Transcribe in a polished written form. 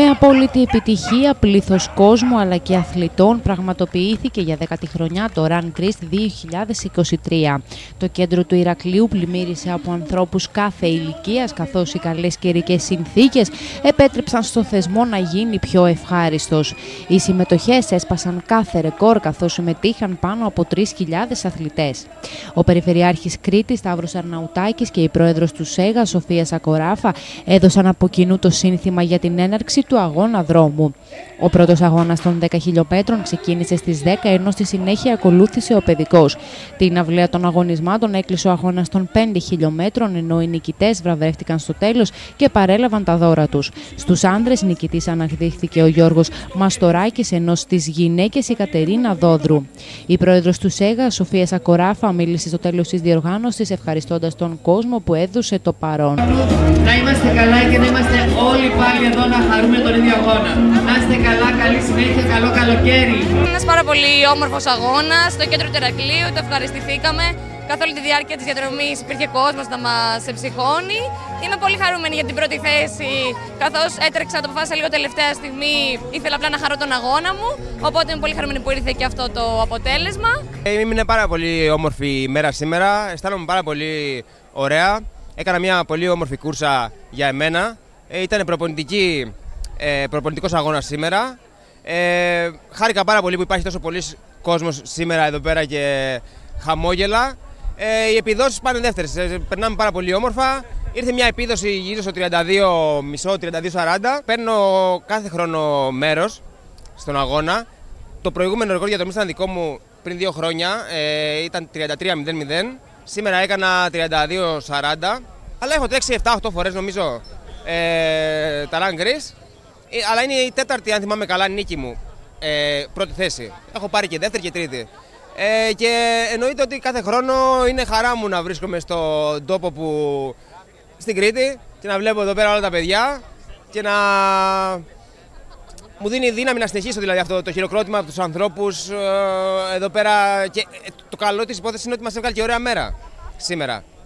Με απόλυτη επιτυχία, πλήθος κόσμου αλλά και αθλητών πραγματοποιήθηκε για 10η χρονιά το Run Christ 2023. Το κέντρο του Ηρακλείου πλημμύρισε από ανθρώπους κάθε ηλικίας, καθώς οι καλές καιρικές συνθήκες επέτρεψαν στο θεσμό να γίνει πιο ευχάριστος. Οι συμμετοχές έσπασαν κάθε ρεκόρ, καθώς συμμετείχαν πάνω από 3.000 αθλητές. Ο Περιφερειάρχης Κρήτης Σταύρος Αρναουτάκης και η πρόεδρος του ΣΕΓΑ Σοφία Σακοράφα έδωσαν από κοινού το σύνθημα για την έναρξη του αγώνα δρόμου. Ο πρώτος αγώνας των 10 χιλιομέτρων ξεκίνησε στις 10, ενώ στη συνέχεια ακολούθησε ο παιδικός. Την αυλαία των αγωνισμάτων έκλεισε ο αγώνας των 5 χιλιομέτρων, ενώ οι νικητές βραβεύτηκαν στο τέλος και παρέλαβαν τα δώρα τους. Στους άνδρες νικητής αναδείχθηκε ο Γιώργος Μαστοράκης, ενώ στις γυναίκες η Κατερίνα Δόδρου. Η πρόεδρος του ΣΕΓΑ, Σοφία Σακοράφα, μίλησε στο τέλος της διοργάνωσης, ευχαριστώντας τον κόσμο που έδωσε το παρόν. Να είμαστε καλά και να είμαστε όλοι πάλι εδώ να χαρούμε τον ίδιο αγώνα. Να είστε καλά, καλή συνέχεια, καλό καλοκαίρι. Ένας πάρα πολύ όμορφος αγώνας στο κέντρο του Ηρακλείου, το ευχαριστηθήκαμε. Καθ' όλη τη διάρκεια της διαδρομής υπήρχε κόσμος να μας εμψυχώνει. Είμαι πολύ χαρούμενη για την πρώτη θέση, καθώς έτρεξα, το αποφάσισα λίγο τελευταία στιγμή, ήθελα απλά να χαρώ τον αγώνα μου, οπότε είμαι πολύ χαρούμενη που ήρθε και αυτό το αποτέλεσμα. Είναι πάρα πολύ όμορφη ημέρα σήμερα, αισθάνομαι πάρα πολύ ωραία. Έκανα μια πολύ όμορφη κούρσα για εμένα. Ήταν προπονητικός αγώνας σήμερα. Χάρηκα πάρα πολύ που υπάρχει τόσο πολλής κόσμος σήμερα εδώ πέρα και χαμόγελα. Οι επιδόσεις πάνε δεύτερες, περνάμε πάρα πολύ όμορφα. Ήρθε μια επίδοση γύρω στο 32,5-32,40. Παίρνω κάθε χρόνο μέρος στον αγώνα. Το προηγούμενο ρεκόρ διαδρομής ήταν δικό μου πριν 2 χρόνια, ήταν 33,00. Σήμερα έκανα 32,40. Αλλά έχω τρέξει 7-8 φορές νομίζω τα Run Christ. Αλλά είναι η τέταρτη, αν θυμάμαι καλά, νίκη μου, πρώτη θέση. Έχω πάρει και δεύτερη και τρίτη. Και εννοείται ότι κάθε χρόνο είναι χαρά μου να βρίσκομαι στον τόπο που στην Κρήτη και να βλέπω εδώ πέρα όλα τα παιδιά και να μου δίνει δύναμη να συνεχίσω, δηλαδή, αυτό το χειροκρότημα από τους ανθρώπους εδώ πέρα. Και το καλό της υπόθεσης είναι ότι μας έβγαλε και ωραία μέρα σήμερα.